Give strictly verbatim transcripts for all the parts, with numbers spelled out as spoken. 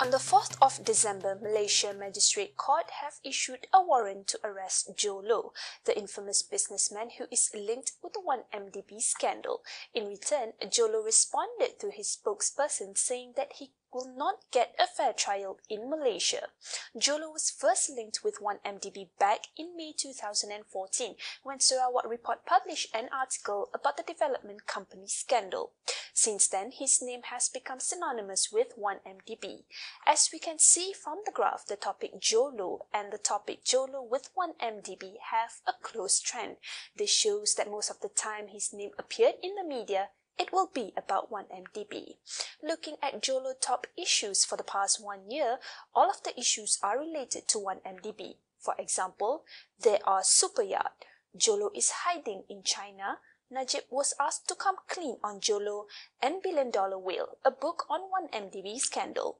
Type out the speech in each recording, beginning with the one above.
On the fourth of December, Malaysia Magistrate Court have issued a warrant to arrest Jho Low, the infamous businessman who is linked with the one M D B scandal. In return, Jho Low responded to his spokesperson saying that he will not get a fair trial in Malaysia. Jho Low was first linked with one M D B back in May two thousand fourteen when Sarawak Report published an article about the development company scandal. Since then, his name has become synonymous with one M D B. As we can see from the graph, the topic Jho Low and the topic Jho Low with one M D B have a close trend. This shows that most of the time his name appeared in the media, it will be about one M D B. Looking at Jho Low top issues for the past one year, all of the issues are related to one M D B. For example, there are Superyacht, Jho Low is hiding in China, Najib was asked to come clean on Jho Low, and Billion Dollar Whale, a book on one M D B scandal.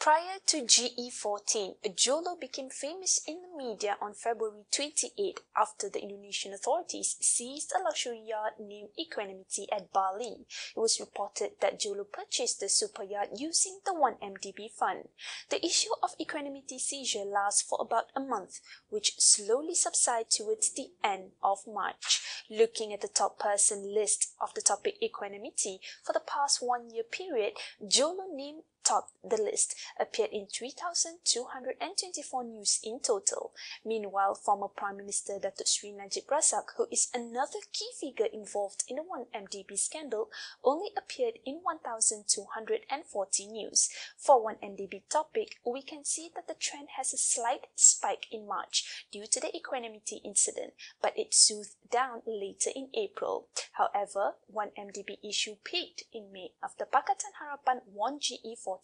Prior to G E fourteen, Jho Low became famous in the media on February twenty-eighth after the Indonesian authorities seized a luxury yacht named Equanimity at Bali. It was reported that Jho Low purchased the super yacht using the one M D B fund. The issue of Equanimity seizure lasts for about a month, which slowly subsides towards the end of March. Looking at the top person list of the topic Equanimity for the past one-year period, Jho Low named topped the list, appeared in three thousand two hundred twenty-four news in total. Meanwhile, former Prime Minister Datuk Seri Najib Razak, who is another key figure involved in the one M D B scandal, only appeared in one thousand two hundred forty news. For one M D B topic, we can see that the trend has a slight spike in March due to the Equanimity incident, but it soothed down later in April. However, one M D B issue peaked in May after Pakatan Harapan won G E fourteen.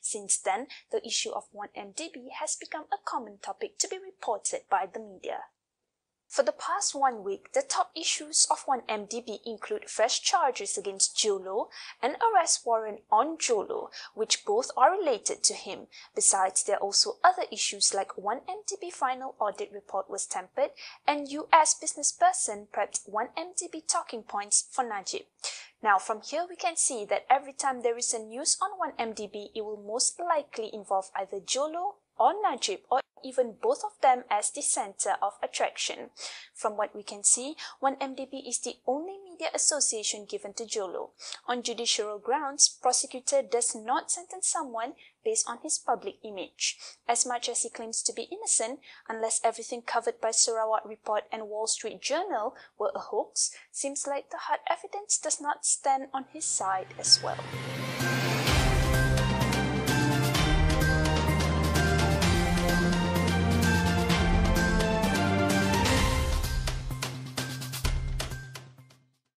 Since then, the issue of one M D B has become a common topic to be reported by the media. For the past one week, the top issues of one M D B include fresh charges against Jho Low and arrest warrant on Jho Low, which both are related to him. Besides, there are also other issues like one M D B final audit report was tampered and U S businessperson prepped one M D B talking points for Najib. Now, from here we can see that every time there is a news on one M D B, it will most likely involve either Jho Low or Najib, or even both of them as the center of attraction. From what we can see, one M D B is the only media association given to Jho Low. On judicial grounds, prosecutor does not sentence someone based on his public image. As much as he claims to be innocent, unless everything covered by Sarawak Report and Wall Street Journal were a hoax, seems like the hard evidence does not stand on his side as well.